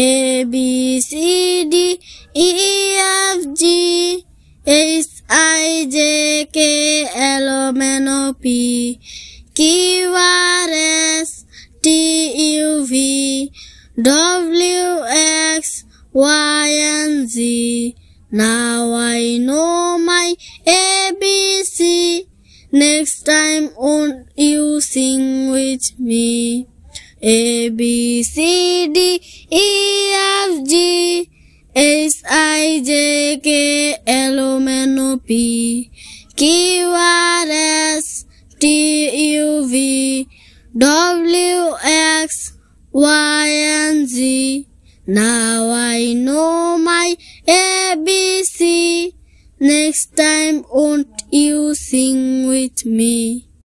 A, B, C, D, E, F, G, H, I, J, K, L, M, N, O, P, Q, R, S, T, U, V, W, X, Y, and Z. Now I know my ABC. Next time won't you sing with me? A, B, C, D, E, F, G, H, I, J, K, L, M, N, O, P, Q, R, S, T, U, V, W, X, Y, and Z. Now I know my ABC. Next time won't you sing with me?